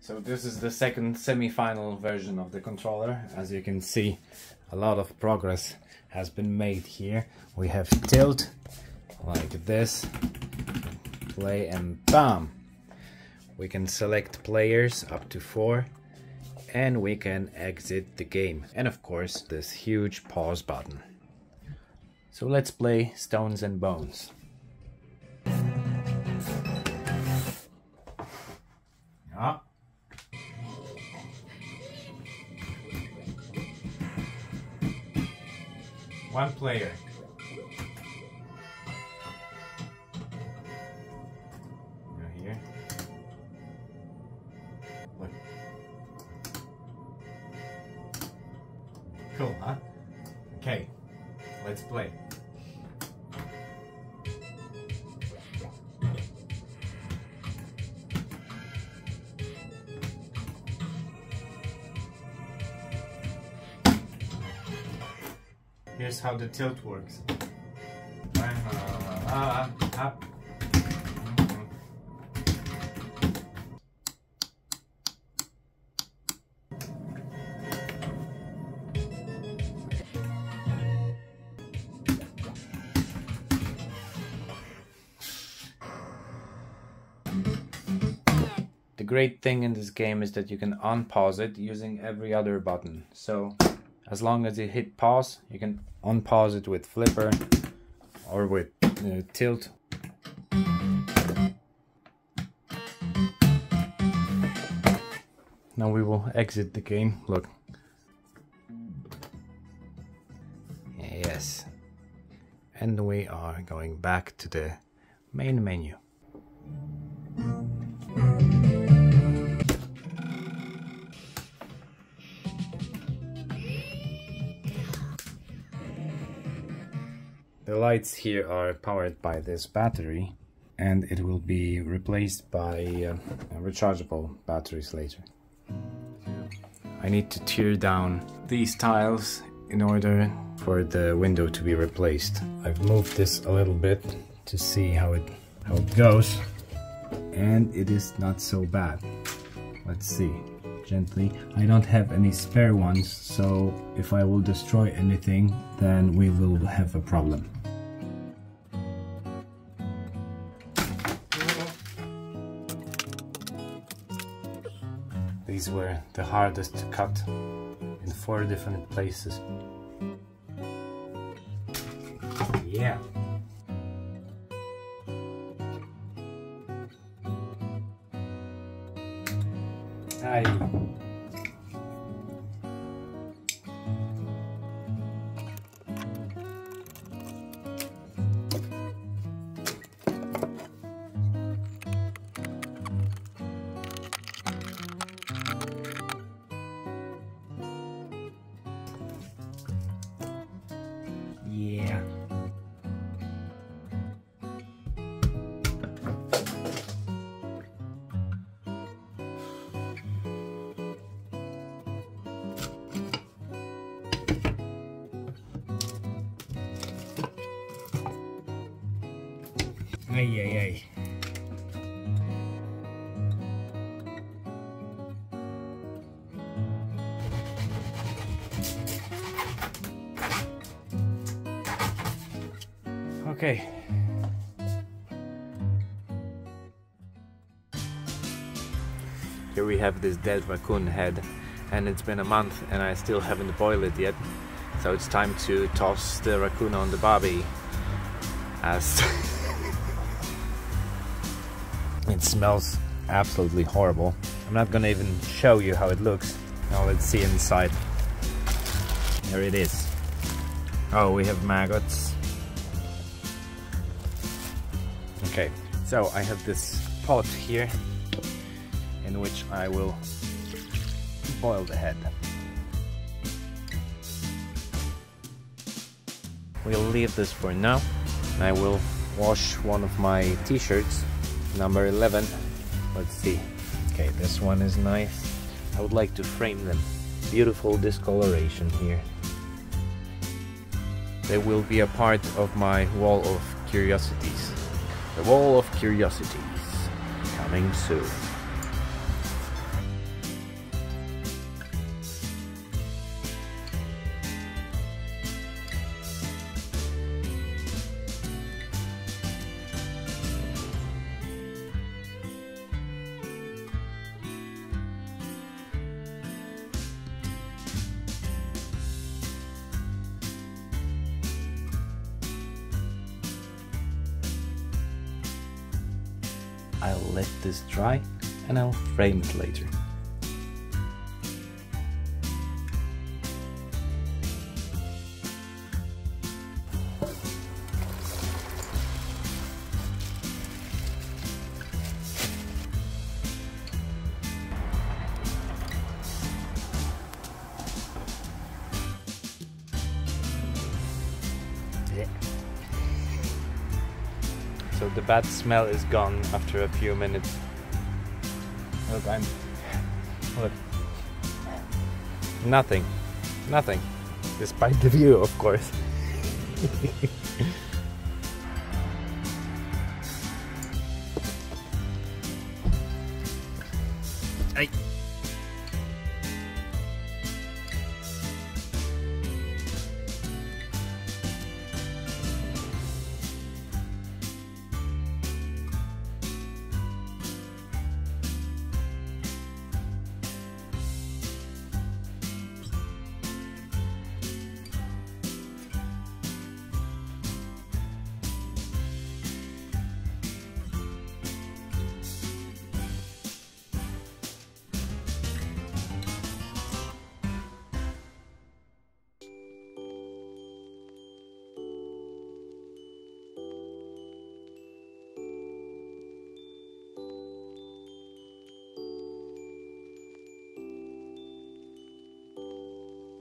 So this is the second semi-final version of the controller. As you can see, a lot of progress has been made here. We have tilt like this, play and bam! We can select players up to 4 and we can exit the game. And of course this huge pause button. So let's play Stones and Bones. Ah. One player. Go here. Look. Cool, huh? Okay, let's play. Here's how the tilt works. Up. The great thing in this game is that you can unpause it using every other button. So as long as you hit pause, you can unpause it with flipper or with tilt. Now we will exit the game. Look. Yes. And we are going back to the main menu. The lights here are powered by this battery, and it will be replaced by rechargeable batteries later. I need to tear down these tiles in order for the window to be replaced. I've moved this a little bit to see how it goes, and it is not so bad. Let's see. Gently. I don't have any spare ones, so if I will destroy anything, then we will have a problem. These were the hardest to cut in 4 different places. Yeah. Hi. Yeah. Ay. Okay. Here we have this dead raccoon head, and it's been a month and I still haven't boiled it yet, so it's time to toss the raccoon on the barbie. As it smells absolutely horrible. I'm not gonna even show you how it looks. Now let's see inside. There it is. Oh, we have maggots. Okay, so I have this pot here in which I will boil the head. We'll leave this for now. I will wash one of my t-shirts, number 11. Let's see. Okay, this one is nice. I would like to frame them. Beautiful discoloration here. They will be a part of my wall of curiosities. The wall of curiosities, coming soon. I'll let this dry and I'll frame it later. So the bad smell is gone after a few minutes. Look, look. Nothing. Nothing. Despite the view, of course.